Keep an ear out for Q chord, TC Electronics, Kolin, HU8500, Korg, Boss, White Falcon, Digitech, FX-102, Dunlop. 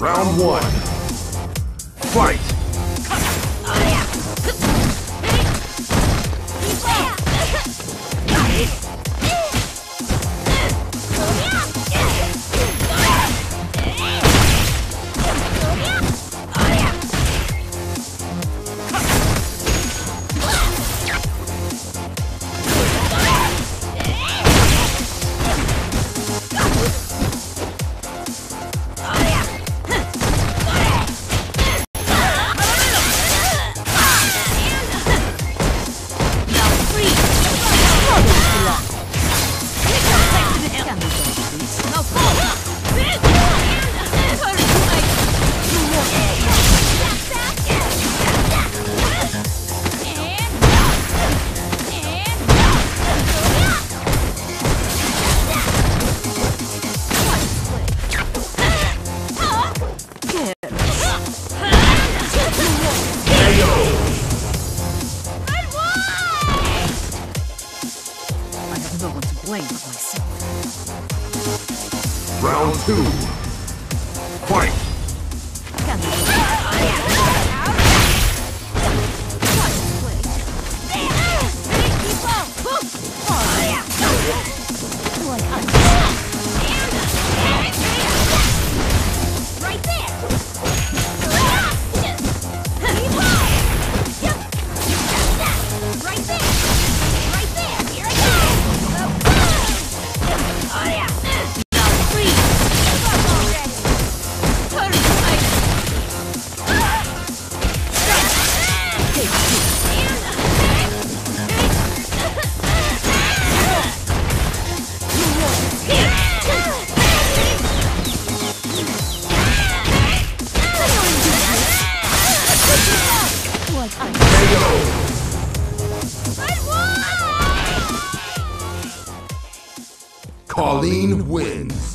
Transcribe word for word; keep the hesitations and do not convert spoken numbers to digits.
Round one. Fight! Round two. Fight! Right there! Right there! Kolin wins.